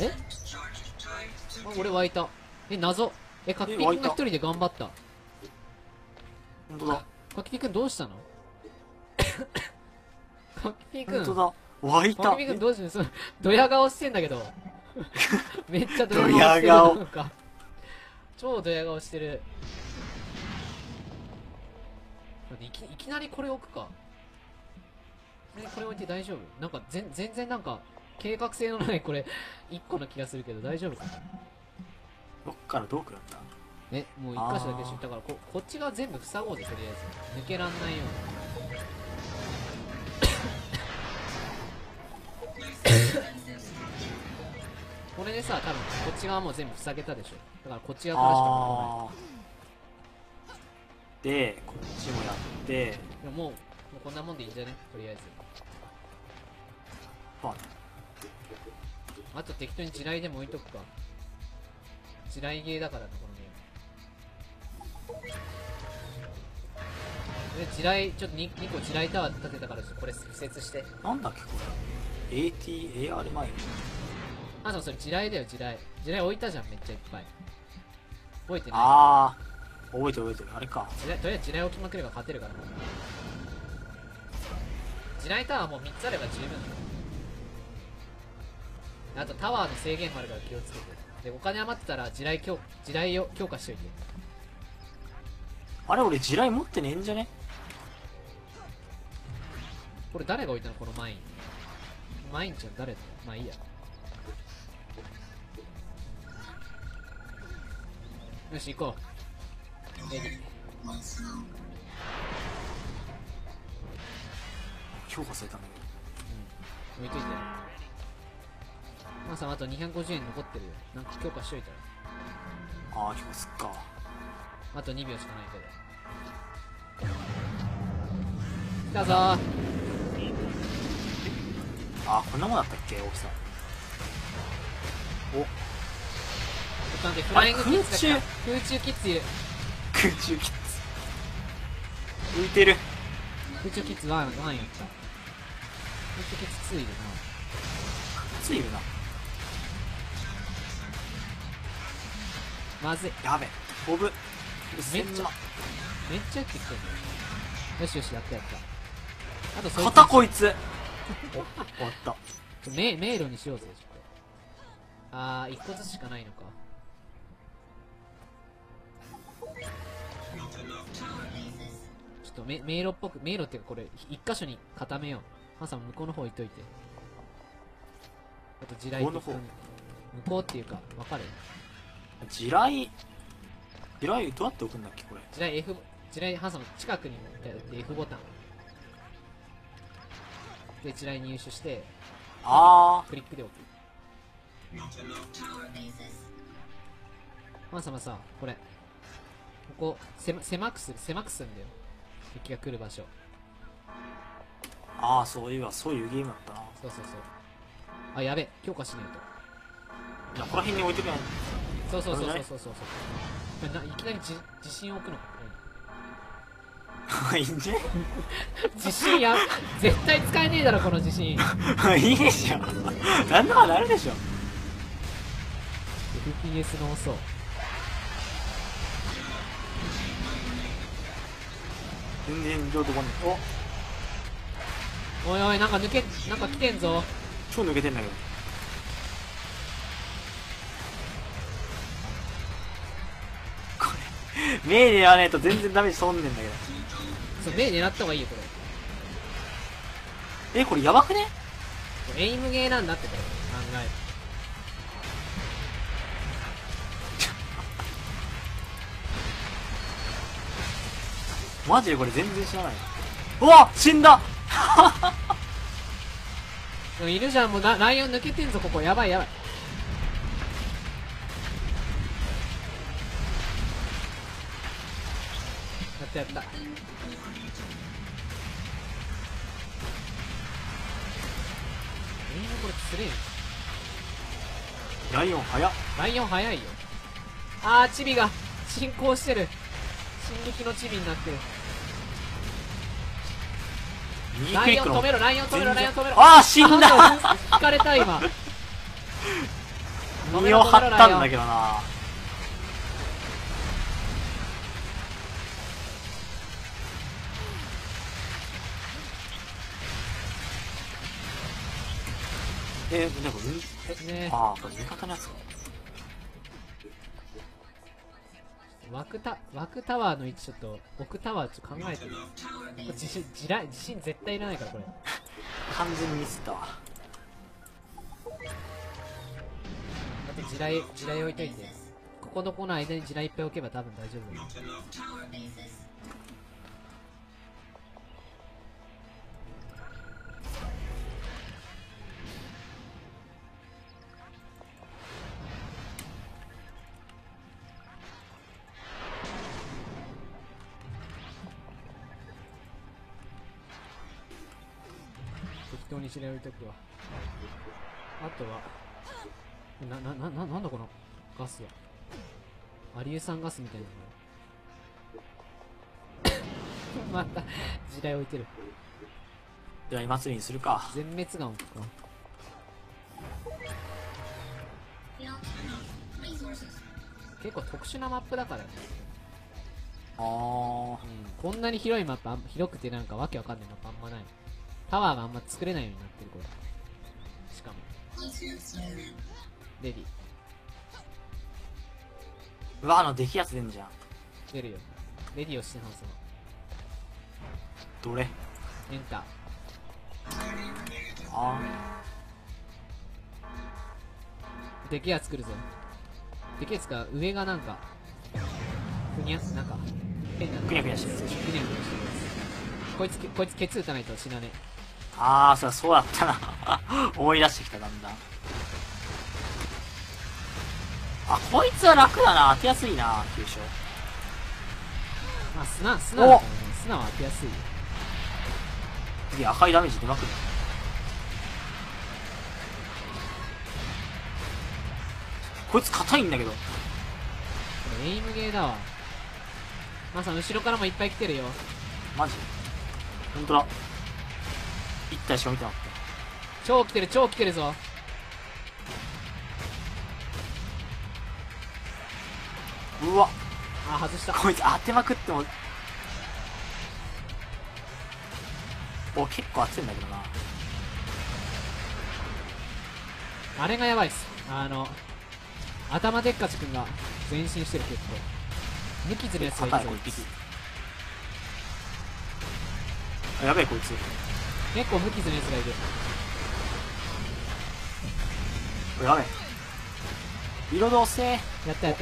え、俺湧いた。謎。かきぴくんが一人で頑張った。本当だ。かきぴくんどうしたの？かきぴくん。本当だ。湧いた。かきぴくんどうしたの？ドヤ顔してんだけど。めっちゃドヤ顔してる。超ドヤ顔してる。いきなりこれ置くか。これ置いて大丈夫？なんか全然なんか計画性のないこれ1個の気がするけど大丈夫かな。どっからどうくらった？え、もう1箇所だけ知ったからこっちが全部塞ごうぜとりあえず。抜けらんないように。これでさ多分こっち側も全部塞げたでしょ。だからこっち側からしかもない。でこっちもやって。もうこんなもんでいいんじゃねとりあえず。あと適当に地雷でも置いとくか。地雷ゲーだからなこのゲーム。地雷ちょっと 2個地雷タワー立てたからこれ敷設して。なんだっけこれ ATAR 前。あ、そうそれ地雷だよ。地雷置いたじゃんめっちゃいっぱい。覚えてない？ああ覚えてる。あれか、とりあえず地雷置きまくれば勝てるから。地雷タワーもう3つあれば十分だ。あとタワーの制限もあるから気をつけて。でお金余ってたら地雷を強化しといて。あれ俺地雷持ってねえんじゃね。これ誰が置いたのこのマインちゃん誰だ。まあいいや。よし行こう。強化されたんだけど、うん、置いといて。マサあと250円残ってるよ。なんか強化しといたら。ああ強化すっか。あと2秒しかないけど。来たぞー。あーこんなもんだったっけ大きさ。おっなんでフライングキッズだ。空中キッズいる。空中キッズ浮いてる。空中キッズ1やった。空中キッズ2いるな。2いるな。まずいやべ飛ぶ。めっちゃやってきてる。よしやった。あとそれ肩こいつ終わった。迷路にしようぜ。ああ1個ずつしかないのか。ちょっと迷路っぽく。迷路っていうかこれ1箇所に固めよう。ハンさん向こうの方置いといて。あと地雷とか向こうっていうか分かる。地雷どうやって置くんだっけこれ。地雷ハンさんの近くに置いて F ボタンで地雷入手して、ああクリックで置く。ハンさんはさこれここ狭くするんだよ敵が来る場所。ああそういうゲームだったな。そう。あやべえ強化しないと。ここら辺に置いてくれない。そう。いきなり地震を置くの。いいんじゃ。地震や絶対使えねえだろこの地震。いいでしょ。なんだかなるでしょ。FPS の遅。全然上手こんねん。おいなんかなんか来てんぞ。超抜けてんだけど。これ目狙わねえと全然ダメージ損ねんだけど。そう目狙った方がいいよこれ。これやばくね。エイムゲーなんだってこれ考える。マジでこれ全然知らない。うわ死んだ。でもいるじゃんもうライオン抜けてんぞここ。やばい。やった。これつれえ。ライオン早いよ。あーチビが進行してる。進撃のチビになってる。ライオン止めろ。ああ死んだ。引かれた今。身を張ったんだけどな。でもああ、これ味方のやつか。枠タワーの位置ちょっと、奥タワーちょっと考えてる。自信絶対いらないからこれ。完全にミスったわ。だって地雷置いといて、ここの子の間に地雷いっぱい置けば多分大丈夫だ。あとはなんだこのガスは。アリウさんガスみたいなまた地雷置いてる。では今祭りにするか。全滅眼を置くか。結構特殊なマップだからね。ああ、こんなに広いマップ、広くてなんかわけわかんないマップあんまない。タワーがあんま作れないようになってるこれ。しかもレディ、うわ、できやつ出んじゃん。出るよレディをしてますの。どれエンター。あー、できやつ来るぞ。できやつか。上がなんかふにゃ、なんか変なくにゃくにゃしてる。こいつケツ打たないと死なね。ああ、そうだったな思い出してきた、だんだん。あ、こいつは楽だな、当てやすいな、急所。まあ、砂は当てやすい。次赤いダメージ出まくる。こいつ硬いんだけど。エイムゲーだわ。まさん後ろからもいっぱい来てるよ。マジほんとだ。1体しか見てなかった。超来てる、超来てるぞ。うわ、あ、外した。こいつ当てまくっても。お、結構熱いんだけどな。あれがやばいっす。頭でっかちくんが前進してる。結構無傷のやつがいるぞ。やべえ、こいつ結構無傷のやつがいる。やべえ、色どせー。やった。や、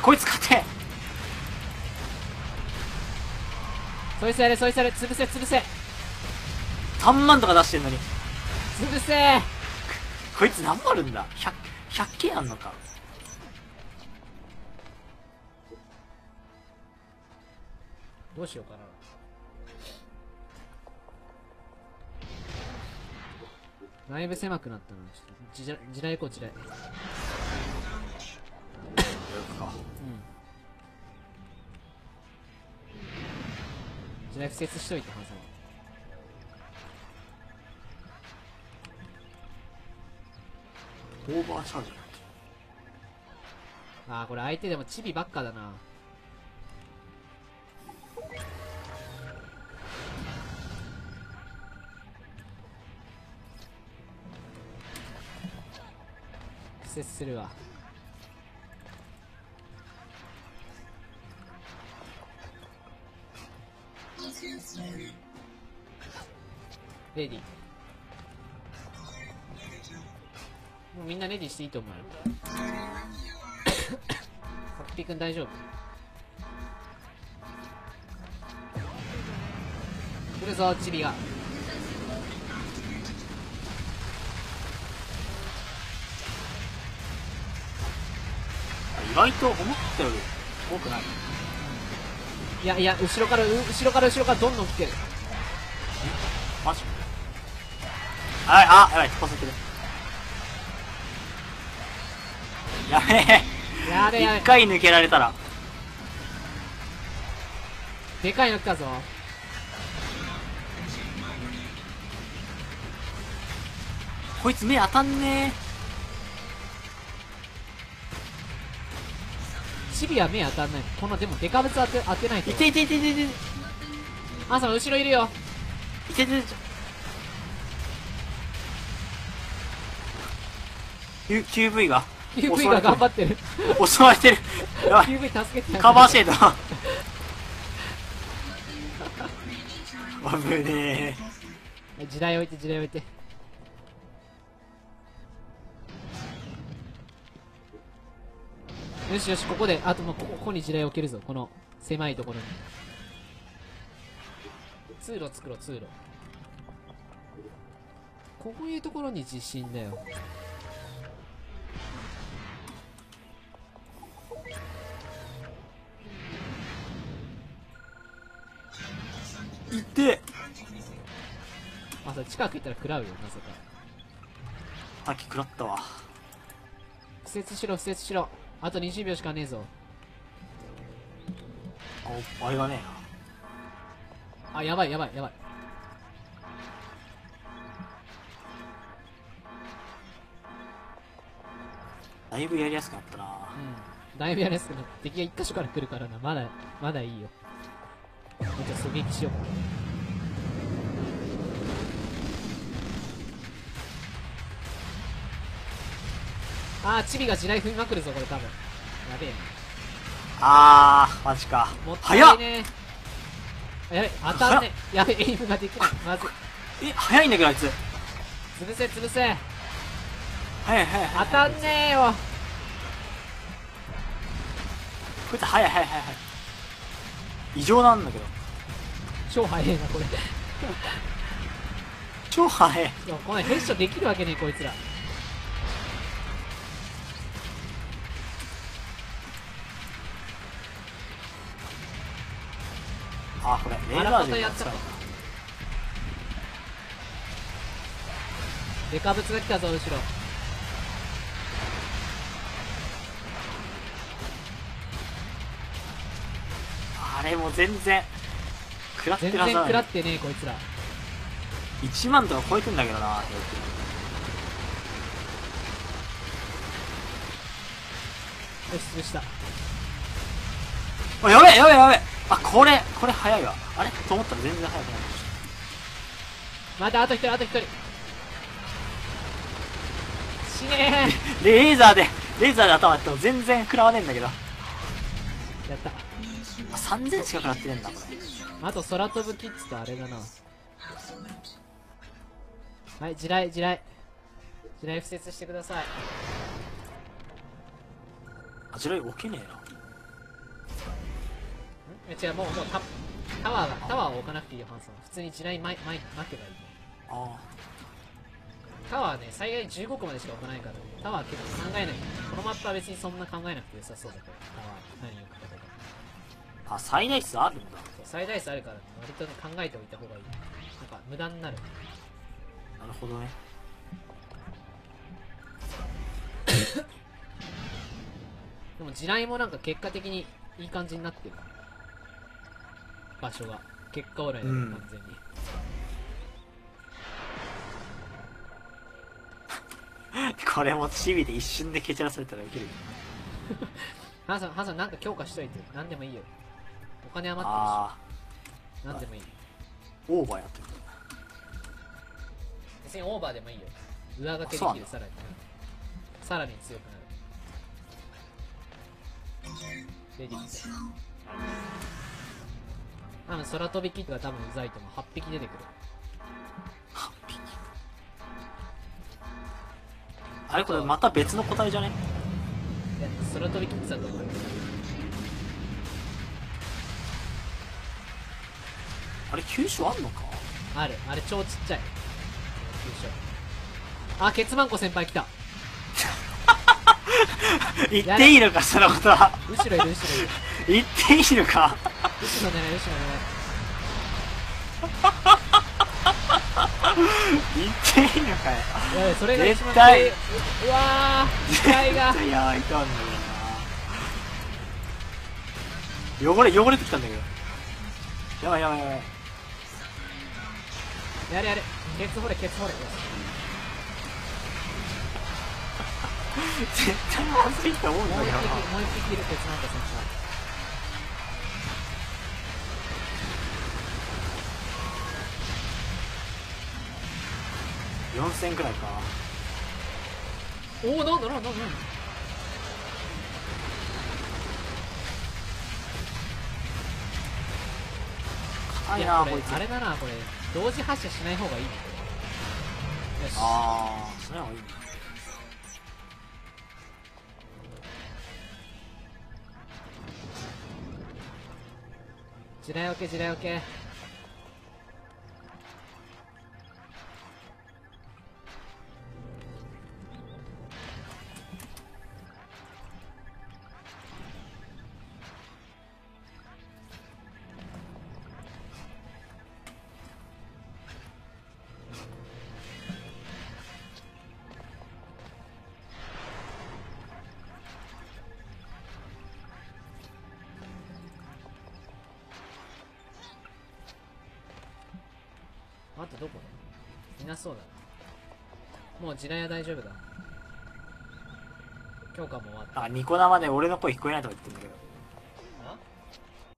こいつ勝て。そいつやれ潰せ。3万とか出してんのに潰せーこいつ何もあるんだ。100件あんのか。どうしようかな。だいぶ狭くなったな。ちょっと地雷こう、地雷地雷敷設しといて。ハンさんオーバーチャージ。ああ、これ相手でもチビばっかだな。接するわ。レディ、もうみんなレディしていいと思うよサクピ君大丈夫。来るぞチビが。意外と思ったより多くない。いや後ろからどんどん来てる。マジ。あ、やばい、突っ込んでる。やべえ一回抜けられたらでかいの来たぞ。こいつ目当たんねえ。チビは目当たんない。こんなでもデカブツ当てないと。いていていていていて。あ、その後ろいるよ。いていていて。QV が QV が頑張ってる。襲われてる。QV 助けて。カバーシェード危ねえ。時代置いて時代置いて。よしよし、ここであともうここに地雷置けるぞ。この狭いところに通路作ろう。通路、こういうところに地震だよ。いってまさ、近く行ったら食らうよ。なぜかさっき食らったわ。苦節しろ苦節しろ。あと20秒しかねえぞ。あれがねえな。あ、やばいやばいやばい。だいぶやりやすくなったな。うん、だいぶやりやすくなった。敵が1か所から来るからな。まだいいよ。じゃあ狙撃しよう。あー、チビが地雷踏みまくるぞこれ多分。やべえ。あー、マジか。もったいねー。やべえ、当たんね。やべえ、エイムができない。まずい。え、早いんだけどあいつ。潰せ潰せ。早い早い。当たんねーよこいつ。早い早い早い。異常なんだけど。超早いなこれ。超早い。でもこのヘッショできるわけねえこいつら。あ、これレーザー銃やったか。デカブツが来たぞ後ろ。あれもう全然食らってなさい。全然食らってねえこいつら。1万とか超えてんだけどな。よし潰した。あ、やべえやべえやべえ。あ、これ早いわ。あれと思ったら全然早くない。またあと1人あと1人。死ねえ。レーザーで頭やっても全然食らわねえんだけど。やった。あ、3000しか食らってねえんだこれ。あと空飛ぶキッズとあれだな。はい、地雷敷設してください。あ、地雷置けねえな。違う、もうタワーを置かなくていいよ。ハンソン普通に地雷巻けばいい。ああ、タワーね、最大15個までしか置かないから、タワー結構考えない。このマップは別にそんな考えなくて良さそうだから、タワー何を置くかとか。あ、最大数あるんだ。最大数あるから、ね、割と、ね、考えておいた方がいい。なんか無駄になる。なるほどね。でも地雷もなんか結果的にいい感じになってる。場所が結果オーライだね、完全に。これもチビで一瞬で蹴散らされたらウケるよ。ハンさんなんか強化しといて。何でもいいよ。お金余ってるし。何でもいい。オーバーやってる。別にオーバーでもいいよ。裏掛けできる。さらに強くなる。レディー。多分空飛びキットが多分うざいと思う。8匹出てくる。8匹。あれこれまた別の個体じゃね？いや、空飛びキットだと思う。あれ急所あんのか？ある。あれ超ちっちゃい。急所。あ、ケツマンコ先輩来た。言っていいのかそのことは。後ろいる後ろいる。言っていいのか。後ろ狙い後ろ狙い。言っていいのかよ。いや、それが一番怖い。うわー、機械が絶対やばいとあんだよな。汚れてきたんだけど。やばいやばいやばい。やれやれ、ケツ掘れケツ掘れ。絶対まずいと思うんだけどな。思い切ってるケツなんだ選手は。4000くらいか。おお、なんだなんだなんだ。高いなこれ。あれだなこれ。同時発射しない方がいい。ああ、それはいい。地雷受け地雷受け。あとどこだ？いなそうだな。もう地雷は大丈夫だ。強化も終わった。あ、ニコ生で俺の声聞こえないとか言ってんだけど。